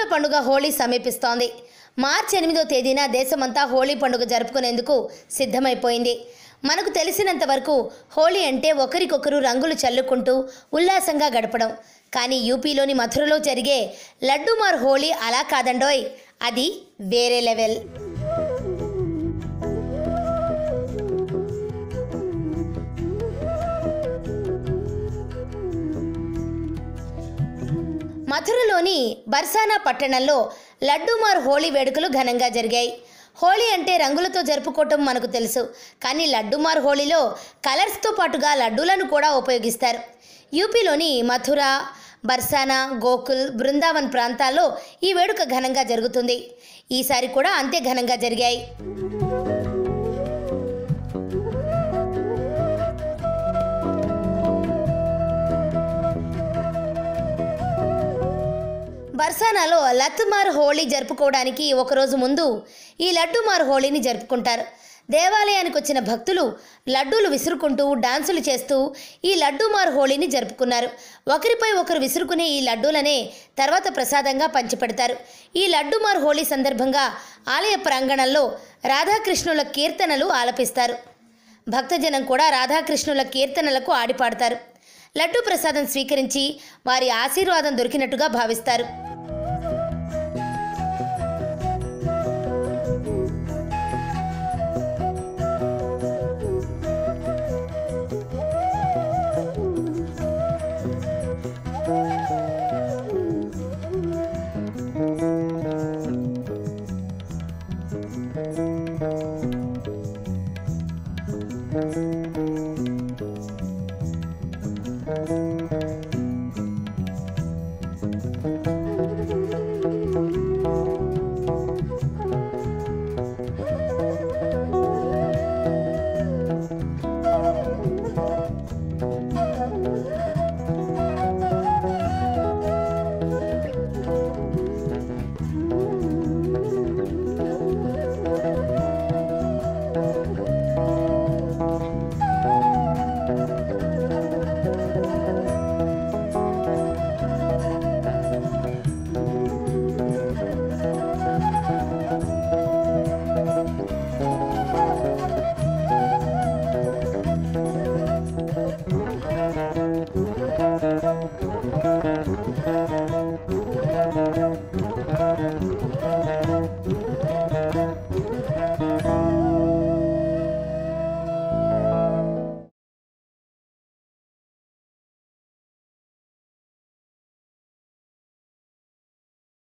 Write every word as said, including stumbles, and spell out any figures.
హిందువుల పండుగ హోళీ సమీపిస్తోంది. మార్చి ఎనిమిదో తేదీన దేశమంతా హోళీ పండుగ జరుపుకునేందుకు సిద్ధమైపోయింది. మనకు తెలిసినంత వరకు హోళీ అంటే ఒకరికొకరు రంగులు చల్లుకుంటూ ఉల్లాసంగా గడపడం. కానీ యూపీలోని మథురలో జరిగే లడ్డూమార్ హోళీ అలా కాదండోయ్, అది వేరే లెవెల్. మథురలోని బర్సానా పట్టణంలో లడ్డూమార్ హోళీ వేడుకలు ఘనంగా జరిగాయి. హోళీ అంటే రంగులతో జరుపుకోవటం మనకు తెలుసు, కానీ లడ్డూమార్ హోళీలో కలర్స్తో పాటుగా లడ్డూలను కూడా ఉపయోగిస్తారు. యూపీలోని మథుర, బర్సానా, గోకుల్, బృందావన్ ప్రాంతాల్లో ఈ వేడుక ఘనంగా జరుగుతుంది. ఈసారి కూడా అంతే ఘనంగా జరిగాయి. బర్సానాలో లత్మార్ హోళీ జరుపుకోవడానికి ఒకరోజు ముందు ఈ లడ్డూమార్ హోళీని జరుపుకుంటారు. దేవాలయానికి వచ్చిన భక్తులు లడ్డూలు విసురుకుంటూ డాన్సులు చేస్తూ ఈ లడ్డూమార్ హోళీని జరుపుకున్నారు. ఒకరిపై ఒకరు విసురుకునే ఈ లడ్డూలనే తర్వాత ప్రసాదంగా పంచిపెడతారు. ఈ లడ్డూమార్ హోళీ సందర్భంగా ఆలయ ప్రాంగణంలో రాధాకృష్ణుల కీర్తనలు ఆలపిస్తారు. భక్తజనం కూడా రాధాకృష్ణుల కీర్తనలకు ఆడిపాడతారు. లడ్డూ ప్రసాదం స్వీకరించి వారి ఆశీర్వాదం దొరికినట్టుగా భావిస్తారు. Thank you.